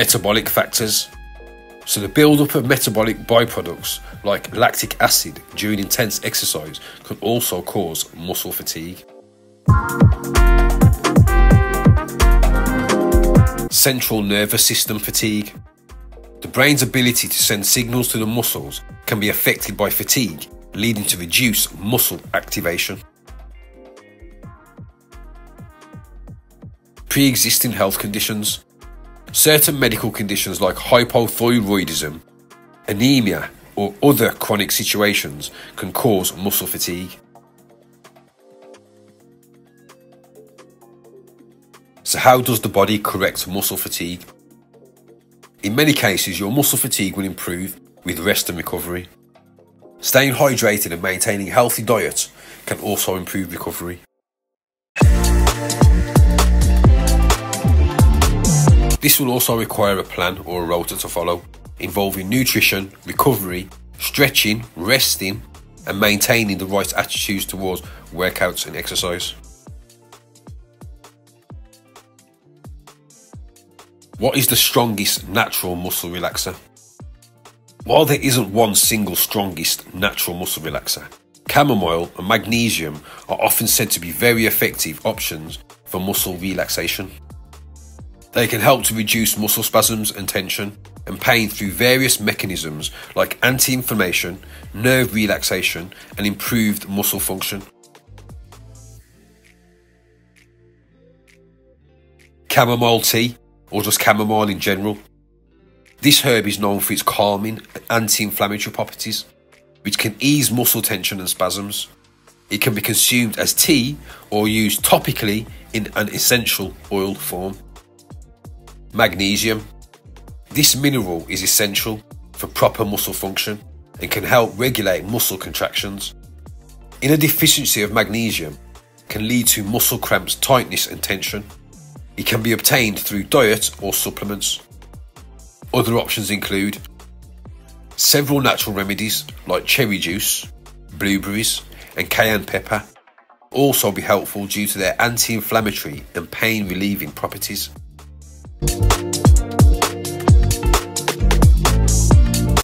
metabolic factors. So the buildup of metabolic byproducts like lactic acid during intense exercise can also cause muscle fatigue. Central nervous system fatigue. The brain's ability to send signals to the muscles can be affected by fatigue, leading to reduced muscle activation. Pre-existing health conditions. Certain medical conditions like hypothyroidism, anemia, or other chronic situations can cause muscle fatigue. So how does the body correct muscle fatigue? In many cases, your muscle fatigue will improve with rest and recovery. Staying hydrated and maintaining a healthy diet can also improve recovery. This will also require a plan or a rota to follow, involving nutrition, recovery, stretching, resting, and maintaining the right attitudes towards workouts and exercise. What is the strongest natural muscle relaxer? While there isn't one single strongest natural muscle relaxer, chamomile and magnesium are often said to be very effective options for muscle relaxation. They can help to reduce muscle spasms and tension and pain through various mechanisms like anti-inflammation, nerve relaxation, and improved muscle function. Chamomile tea, or just chamomile in general. This herb is known for its calming and anti-inflammatory properties, which can ease muscle tension and spasms. It can be consumed as tea or used topically in an essential oil form. Magnesium. This mineral is essential for proper muscle function and can help regulate muscle contractions. Inner deficiency of magnesium can lead to muscle cramps, tightness, and tension. It can be obtained through diet or supplements. Other options include several natural remedies like cherry juice, blueberries, and cayenne pepper also be helpful due to their anti-inflammatory and pain-relieving properties.